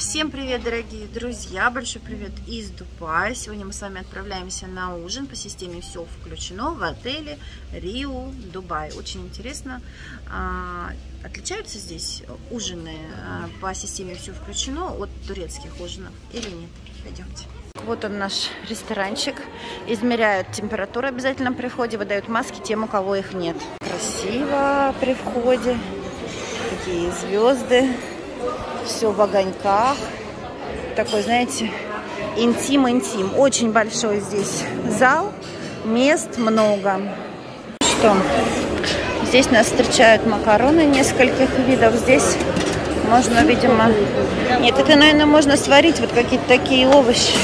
Всем привет, дорогие друзья! Большой привет из Дубая! Сегодня мы с вами отправляемся на ужин по системе «Все включено» в отеле Riu Dubai. Очень интересно. Отличаются здесь ужины по системе «Все включено» от турецких ужинов или нет? Пойдемте. Вот он, наш ресторанчик. Измеряют температуру обязательно при входе, выдают маски тем, у кого их нет. Красиво при входе. Такие звезды. Все в огоньках. Такой, знаете, интим-интим. Очень большой здесь зал. Мест много. Что? Здесь нас встречают макароны нескольких видов. Здесь можно, видимо... Нет, это, наверное, можно сварить. Вот какие-то такие овощи.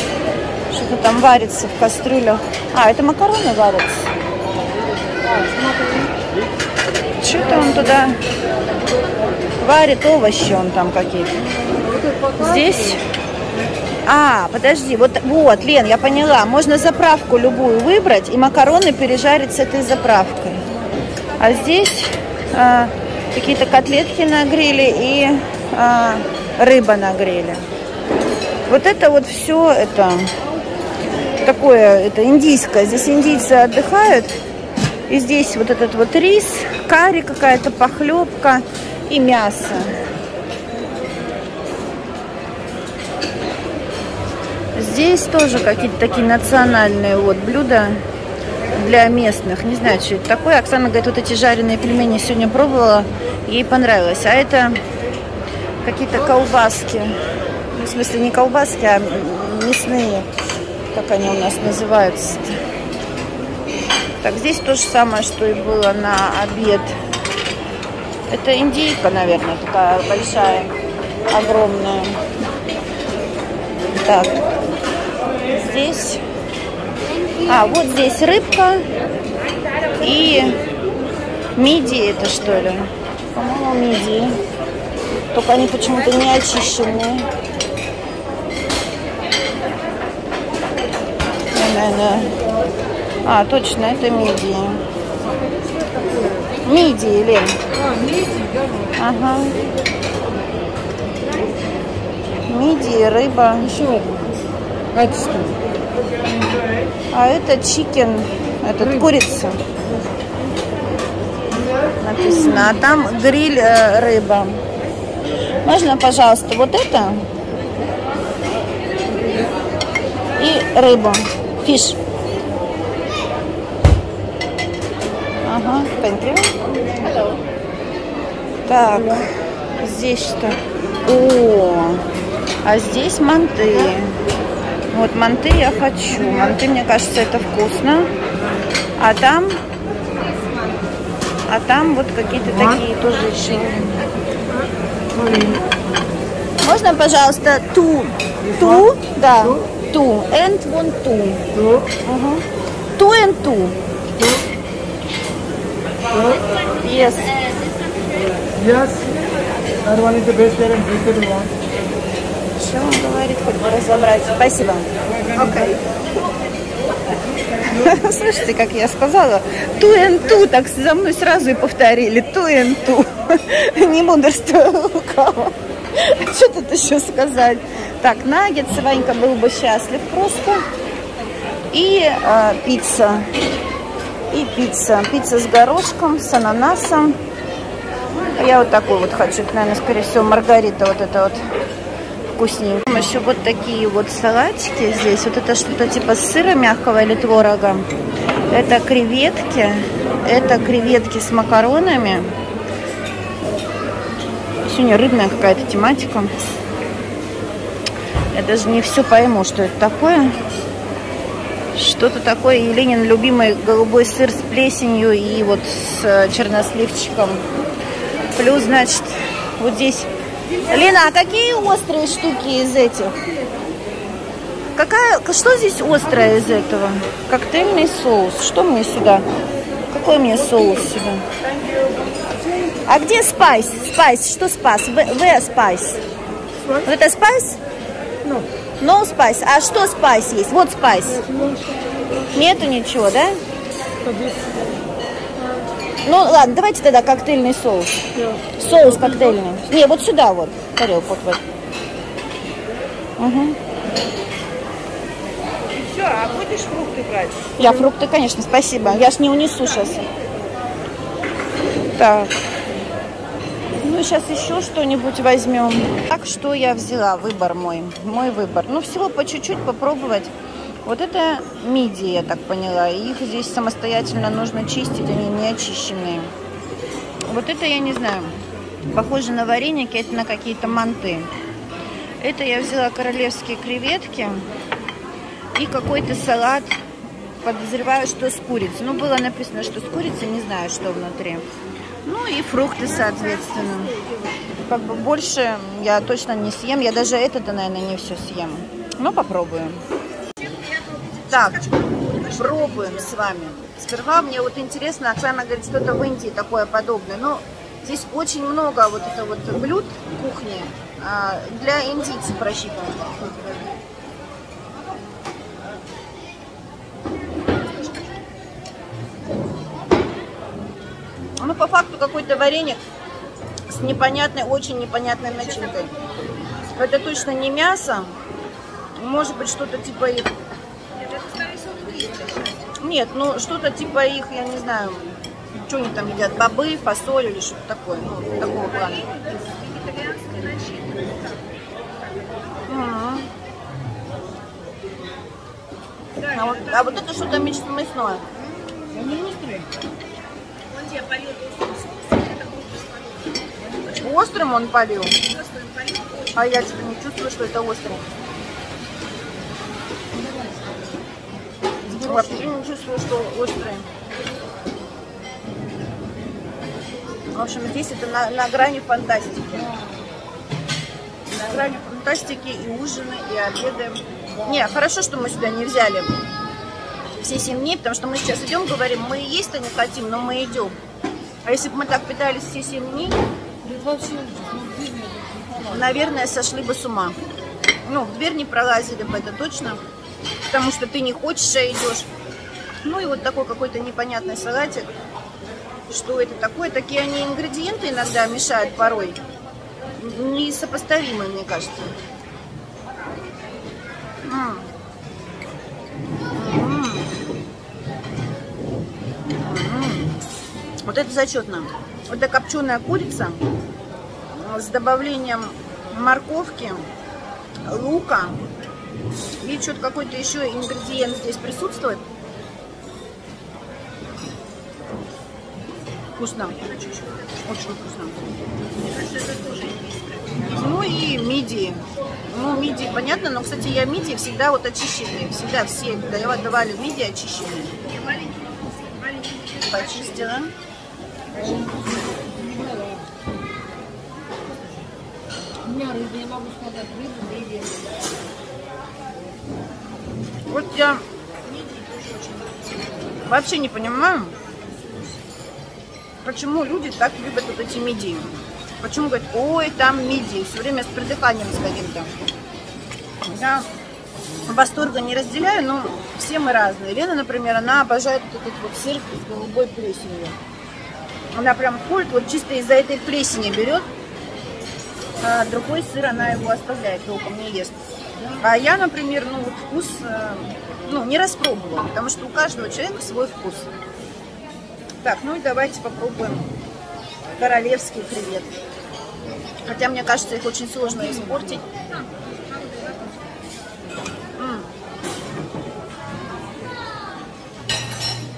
Что-то там варится в кастрюлях. А, это макароны варятся. Что-то он туда... Варит овощи он там какие-то. Здесь... А, подожди, вот, Лен, я поняла. Можно заправку любую выбрать и макароны пережарить с этой заправкой. А здесь какие-то котлетки на гриле и рыба на гриле. Вот это вот все, это такое, это индийское. Здесь индийцы отдыхают. И здесь вот этот вот рис, карри какая-то, похлебка. И мясо. Здесь тоже какие-то такие национальные вот блюда для местных. Не знаю, что это такое. Оксана говорит, вот эти жареные пельмени сегодня пробовала, ей понравилось. А это какие-то колбаски. В смысле, не колбаски, а мясные. Как они у нас называются-то? Так, здесь то же самое, что и было на обед. Это индейка, наверное, такая большая, огромная. Так, здесь... А, вот здесь рыбка и мидии это, что ли? По-моему, мидии. Только они почему-то не очищенные. Наверное. А, точно, это мидии. Мидии, Лен. Ага. Мидии, рыба. Еще это что? А это чикен, это курица. Написано. А там гриль рыба. Можно, пожалуйста, вот это? И рыба. Фиш. Ага, thank you. Так, здесь что? О, а здесь манты. Вот манты я хочу. Манты, мне кажется, это вкусно. А там вот какие-то такие тоже еще. Можно, пожалуйста, ту, да, ту, and one two. Ту and two. Yes. Yes, everyone is the best player and beat the one. Что он говорит, хоть бы разобрать. Спасибо. Окей. Okay. Слышите, как я сказала? Ту-эн-ту, так за мной сразу и повторили. Ту-эн-ту. Не мудрствую лукаво. Что тут еще сказать? Так, наггетс, Ванька был бы счастлив просто. И пицца. И пицца. Пицца с горошком, с ананасом. Я вот такой вот хочу. Это, наверное, скорее всего, маргарита вот это вот вкуснее. Еще вот такие вот салатики здесь. Вот это что-то типа сыра мягкого или творога. Это креветки. Это креветки с макаронами. Сегодня рыбная какая-то тематика. Я даже не все пойму, что это такое. Что-то такое. Еленин любимый голубой сыр с плесенью и вот с черносливчиком. Плюс, значит, вот здесь. Лена, а какие острые штуки из этих? Что здесь острое из этого? Коктейльный соус. Что мне сюда? Какой мне соус сюда? А где спайс? Спайс. Что спайс? В спайс. Вот это спайс? No спайс. А что спайс есть? Вот спайс. Нету ничего, да? Ну, ладно, давайте тогда коктейльный соус. Соус коктейльный. Не, вот сюда вот. Тарелку вот. И все, а будешь фрукты брать? Я фрукты, конечно, спасибо. Я ж не унесу сейчас. Так. Ну, сейчас еще что-нибудь возьмем. Так, что я взяла? Выбор мой. Мой выбор. Ну, всего по чуть-чуть попробовать. Вот это мидии, я так поняла. Их здесь самостоятельно нужно чистить, они не очищенные. Вот это я не знаю. Похоже на вареники, это на какие-то манты. Это я взяла королевские креветки и какой-то салат. Подозреваю, что с курицей. Ну, было написано, что с курицей, не знаю, что внутри. Ну и фрукты, соответственно. Как бы больше я точно не съем. Я даже это-то, наверное, не все съем. Но попробуем. Так, пробуем с вами. Сперва мне вот интересно, Оксана говорит, что-то в Индии такое подобное. Но здесь очень много вот это вот блюд кухни для индийцев просчитано. Ну, по факту, какой-то вареник с непонятной, очень непонятной начинкой. Это точно не мясо. Может быть, что-то типа их... Нет, ну, что-то типа их, я не знаю, что они там едят, бобы, фасоль или что-то такое. Ну, такого плана. А вот это что-то мясное. Острым он полил? А я что-то не чувствую, что это острым. Вообще не чувствую, что острый. В общем, здесь это на грани фантастики. На грани фантастики и ужины, и обеды. Не, хорошо, что мы сюда не взяли все 7 дней, потому что мы сейчас идем, говорим, мы есть-то не хотим, но мы идем. А если бы мы так питались все 7 дней, наверное, сошли бы с ума. Ну, в дверь не пролазили бы, это точно. Потому что ты не хочешь, а идешь. Ну и вот такой какой-то непонятный салатик. Что это такое? Такие они ингредиенты иногда мешают порой. Несопоставимые, мне кажется. Вот это зачетно. Это копченая курица с добавлением морковки, лука. И что-то какой-то еще ингредиент здесь присутствует. Вкусно. Очень вкусно. Ну и мидии. Ну, мидии понятно, но, кстати, я мидии всегда вот очищенные. Всегда все давали мидии очищенные. Почистила. Вот я вообще не понимаю, почему люди так любят вот эти мидии. Почему говорят, ой, там мидии, все время с придыханием с каким-то. Я восторга не разделяю, но все мы разные. Лена, например, она обожает вот этот вот сыр с голубой плесенью. Она прям ходит, вот чисто из-за этой плесени берет, а другой сыр она его оставляет, толком не ест. А я, например, ну вот вкус, ну, не распробовала, потому что у каждого человека свой вкус. Так, ну и давайте попробуем королевские креветки. Хотя, мне кажется, их очень сложно испортить.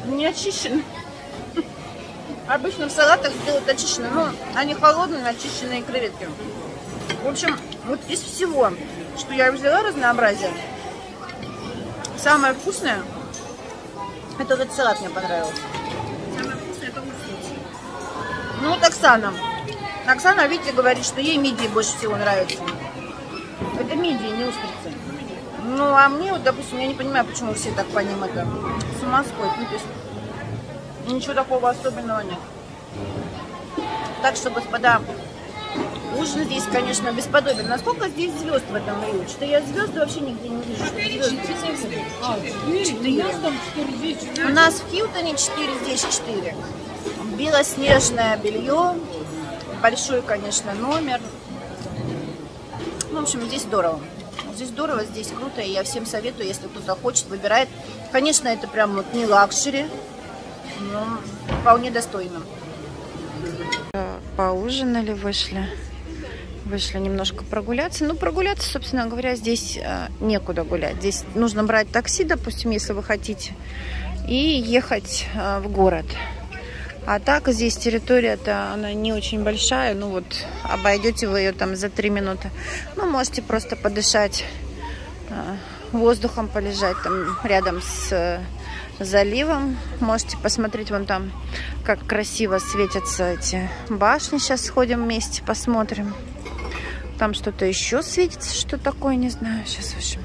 Не очищены. Обычно в салатах делают очищенные, но они холодные, очищенные креветки. В общем, вот из всего, что я взяла, разнообразие, самое вкусное, это этот салат мне понравился. Самое вкусное, это устрицы. Ну вот Оксана. Оксана, видите, говорит, что ей мидии больше всего нравятся. Это мидии, не устрицы. Ну а мне, вот, допустим, я не понимаю, почему все так по ним это с ума сходят. Ну, то есть, ничего такого особенного нет. Так что, господа, ужин здесь, конечно, бесподобен. Насколько здесь звезд в этом Риу? Что я звезд вообще нигде не вижу. 4. У нас в Хилтоне 4, здесь 4. Белоснежное белье. Большой, конечно, номер. В общем, здесь здорово. Здесь здорово, здесь круто, и я всем советую, если кто захочет, выбирает. Конечно, это прям вот не лакшери, но вполне достойно. Поужинали, вышли немножко прогуляться. Ну, прогуляться, собственно говоря, здесь некуда гулять. Здесь нужно брать такси, допустим, если вы хотите, и ехать в город. А так здесь территория-то, она не очень большая. Ну вот, обойдете вы ее там за 3 минуты. Ну, можете просто подышать воздухом, полежать там рядом с заливом. Можете посмотреть вон там, как красиво светятся эти башни. Сейчас сходим вместе, посмотрим. Там что-то еще светится, что такое, не знаю. Сейчас, в общем,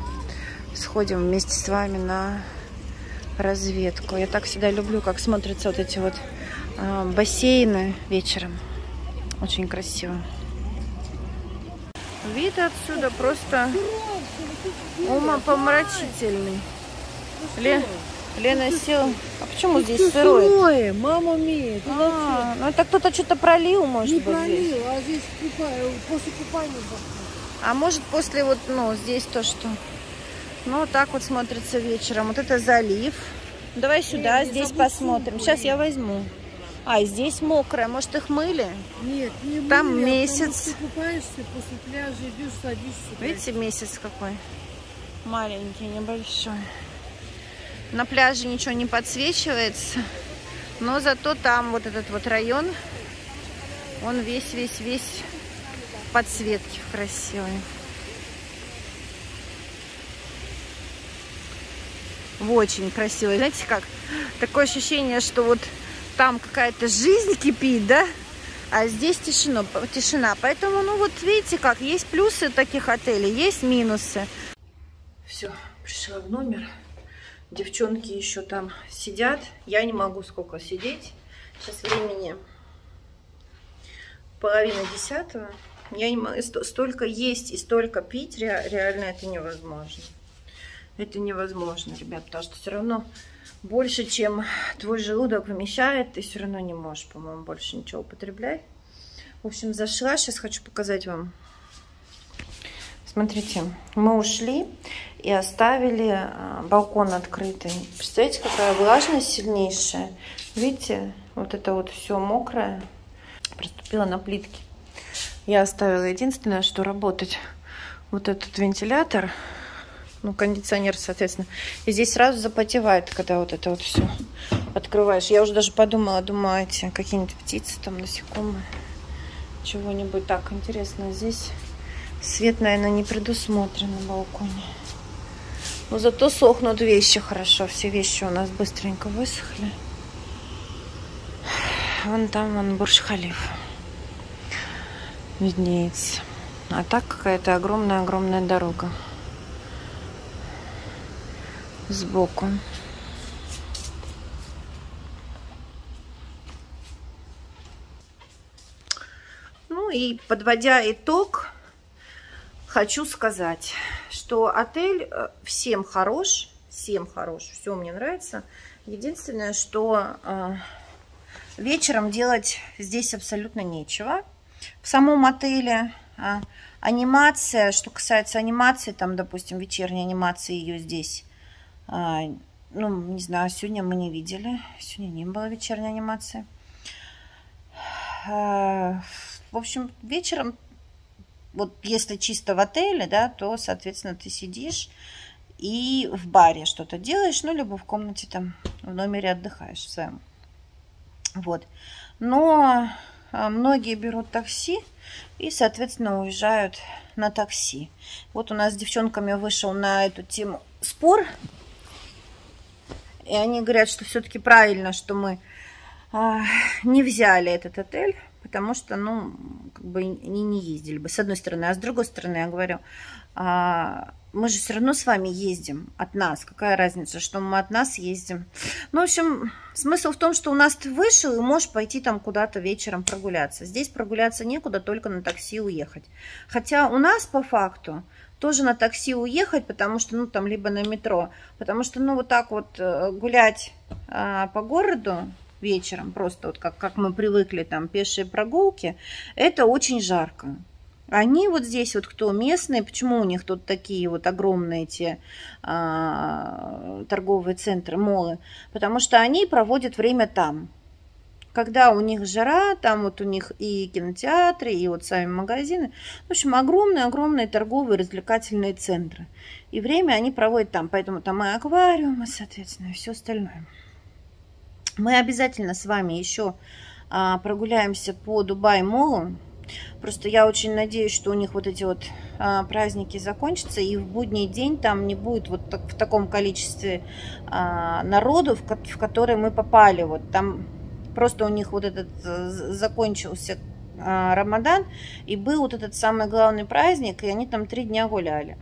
сходим вместе с вами на разведку. Я так всегда люблю, как смотрятся вот эти вот бассейны вечером. Очень красиво. Вид отсюда просто умопомрачительный. Лена села. А почему здесь сырое? Сырое, мама мия. Ну это кто-то что-то пролил, может быть. Не пролил, а здесь после купания. А может после вот, ну, здесь то, что... Ну, так вот смотрится вечером. Вот это залив. Давай сюда, здесь посмотрим. Сейчас я возьму. А, здесь мокрое. Может, их мыли? Нет, не мыли. Там месяц. Ты купаешься после пляжа, идешь, садишься. Видите, месяц какой? Маленький, небольшой. На пляже ничего не подсвечивается. Но зато там вот этот вот район, он весь в подсветке красивый. Очень красиво. Знаете как? Такое ощущение, что вот там какая-то жизнь кипит, да? А здесь тишина. Поэтому, ну вот видите как, есть плюсы таких отелей, есть минусы. Все, пришла в номер. Девчонки еще там сидят. Я не могу сколько сидеть. Сейчас времени 9:30. Я не могу. Столько есть и столько пить. Реально это невозможно. Это невозможно, ребят, потому что все равно больше, чем твой желудок вмещает, ты все равно не можешь, по-моему, больше ничего употреблять. В общем, зашла, сейчас хочу показать вам. Смотрите, мы ушли и оставили балкон открытый. Представляете, какая влажность сильнейшая. Видите, вот это вот все мокрое проступило на плитке. Я оставила единственное, что работать вот этот вентилятор. Ну, кондиционер, соответственно. И здесь сразу запотевает, когда вот это вот все открываешь. Я уже даже подумала, думаете, какие-нибудь птицы там, насекомые, чего-нибудь. Так, интересно, здесь свет, наверное, не предусмотрен на балконе. Но зато сохнут вещи хорошо. Все вещи у нас быстренько высохли. Вон там, вон Бурдж-Халифа виднеется. А так какая-то огромная-огромная дорога сбоку. Ну и подводя итог, хочу сказать, что отель всем хорош, все мне нравится. Единственное, что вечером делать здесь абсолютно нечего. В самом отеле анимация, что касается анимации, там, допустим, вечерней анимации ее здесь, ну, не знаю, сегодня мы не видели. Сегодня не было вечерней анимации. В общем, вечером, вот если чисто в отеле, да, то, соответственно, ты сидишь и в баре что-то делаешь, ну, либо в комнате там, в номере отдыхаешь в своем. Вот. Но многие берут такси и, соответственно, уезжают на такси. Вот у нас с девчонками вышел на эту тему спор. И они говорят, что все-таки правильно, что мы не взяли этот отель, потому что, ну, как бы не ездили бы, с одной стороны. А с другой стороны, я говорю, мы же все равно с вами ездим от нас. Какая разница, что мы от нас ездим? Ну, в общем, смысл в том, что у нас ты вышел и можешь пойти там куда-то вечером прогуляться. Здесь прогуляться некуда, только на такси уехать. Хотя у нас, по факту, тоже на такси уехать, потому что, ну, там, либо на метро, потому что, ну, вот так вот гулять по городу вечером, просто вот как мы привыкли, там, пешие прогулки, это очень жарко. Они вот здесь вот, кто местные, почему у них тут такие вот огромные эти торговые центры, молы? Потому что они проводят время там. Когда у них жара, там вот у них и кинотеатры, и вот сами магазины. В общем, огромные-огромные торговые развлекательные центры. И время они проводят там. Поэтому там и аквариумы, соответственно, и все остальное. Мы обязательно с вами еще прогуляемся по Дубай-молу. Просто я очень надеюсь, что у них вот эти вот праздники закончатся, и в будний день там не будет вот так, в таком количестве народу, в который мы попали. Вот там просто у них вот этот закончился Рамадан, и был вот этот самый главный праздник, и они там 3 дня гуляли.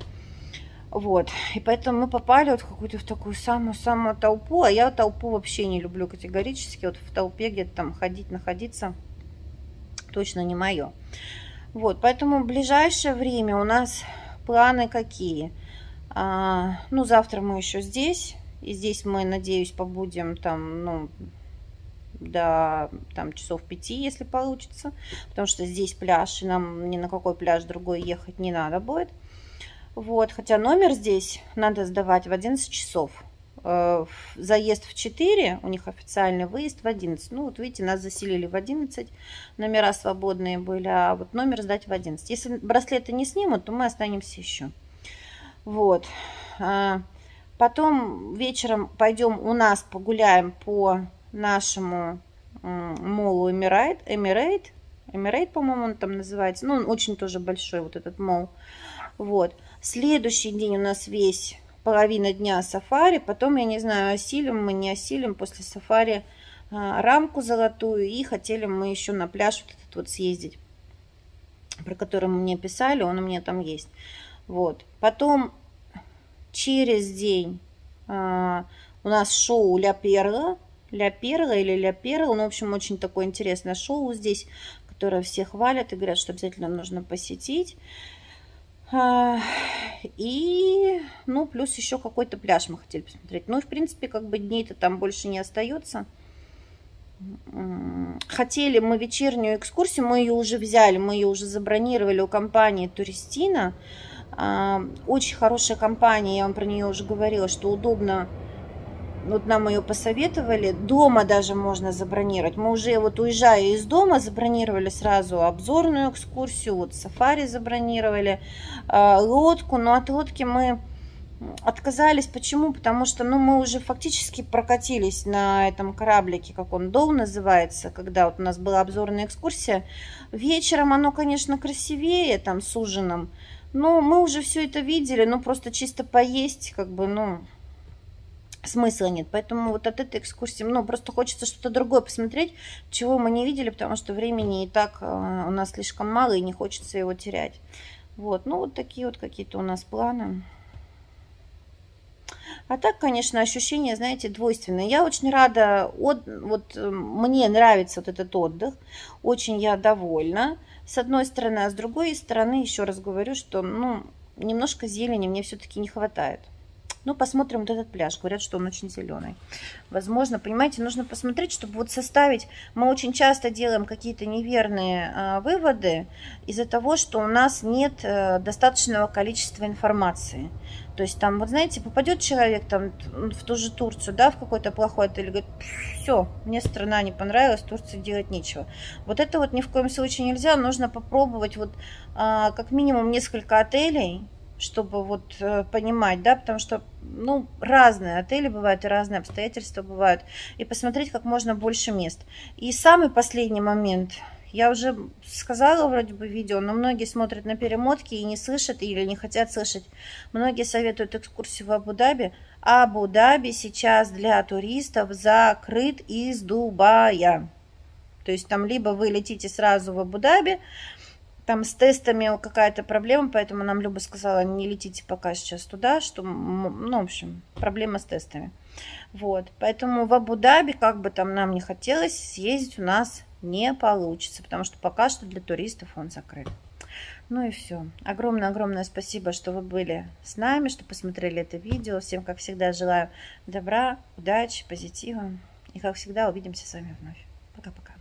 Вот, и поэтому мы попали вот в какую-то в такую самую-самую толпу, а я толпу вообще не люблю категорически, вот в толпе где-то там ходить, находиться точно не мое. Вот, поэтому в ближайшее время у нас планы какие? Ну, завтра мы еще здесь, и здесь мы, надеюсь, побудем там, ну, до там, часов 5, если получится, потому что здесь пляж, и нам ни на какой пляж другой ехать не надо будет. Вот, хотя номер здесь надо сдавать в 11 часов. Заезд в 4, у них официальный выезд в 11. Ну, вот видите, нас заселили в 11, номера свободные были, а вот номер сдать в 11. Если браслеты не снимут, то мы останемся еще. Вот. Потом вечером пойдем у нас погуляем по нашему молу Эмирейт. Эмирейт, по-моему, он там называется. Ну, он очень тоже большой, вот этот мол. Вот. Следующий день у нас весь... половина дня сафари, потом, я не знаю, осилим мы, не осилим после сафари рамку золотую, и хотели мы еще на пляж вот этот вот съездить, про который мне писали, он у меня там есть. Вот. Потом через день у нас шоу Ля Перла, ну, в общем, очень такое интересное шоу здесь, которое все хвалят и говорят, что обязательно нужно посетить. И, ну, плюс еще какой-то пляж мы хотели посмотреть. Ну, в принципе, как бы дней-то там больше не остается. Хотели мы вечернюю экскурсию, мы ее уже взяли, мы ее уже забронировали у компании Туристина. Очень хорошая компания, я вам про нее уже говорила, что удобно. Вот нам ее посоветовали. Дома даже можно забронировать. Мы уже вот уезжая из дома забронировали сразу обзорную экскурсию, вот сафари забронировали, лодку. Но от лодки мы отказались. Почему? Потому что, ну, мы уже фактически прокатились на этом кораблике, как он, Доу называется, когда вот у нас была обзорная экскурсия. Вечером оно, конечно, красивее там с ужином. Но мы уже все это видели. Ну, просто чисто поесть, как бы, ну... смысла нет, поэтому вот от этой экскурсии, ну, просто хочется что-то другое посмотреть, чего мы не видели, потому что времени и так у нас слишком мало, и не хочется его терять. Вот, ну, вот такие вот какие-то у нас планы. А так, конечно, ощущения, знаете, двойственные. Я очень рада, вот мне нравится вот этот отдых, очень я довольна, с одной стороны, а с другой стороны, еще раз говорю, что, ну, немножко зелени мне все-таки не хватает. Ну, посмотрим вот этот пляж. Говорят, что он очень зеленый. Возможно, понимаете, нужно посмотреть, чтобы вот составить. Мы очень часто делаем какие-то неверные выводы из-за того, что у нас нет достаточного количества информации. То есть там, вот знаете, попадет человек там в ту же Турцию, да, в какой-то плохой отель, говорит, все, мне страна не понравилась, Турции делать нечего. Вот это вот ни в коем случае нельзя. Нужно попробовать вот как минимум несколько отелей, чтобы вот понимать, да, потому что, ну, разные отели бывают, и разные обстоятельства бывают, и посмотреть как можно больше мест. И самый последний момент, я уже сказала вроде бы видео, но многие смотрят на перемотки и не слышат, или не хотят слышать, многие советуют экскурсию в Абу-Даби. Абу-Даби сейчас для туристов закрыт из Дубая, то есть там либо вы летите сразу в Абу-Даби, там с тестами какая-то проблема, поэтому нам Люба сказала, не летите пока сейчас туда, что, ну, в общем, проблема с тестами. Вот, поэтому в Абу-Даби, как бы там нам не хотелось, съездить у нас не получится, потому что пока что для туристов он закрыт. Ну и все. Огромное-огромное спасибо, что вы были с нами, что посмотрели это видео. Всем, как всегда, желаю добра, удачи, позитива. И, как всегда, увидимся с вами вновь. Пока-пока.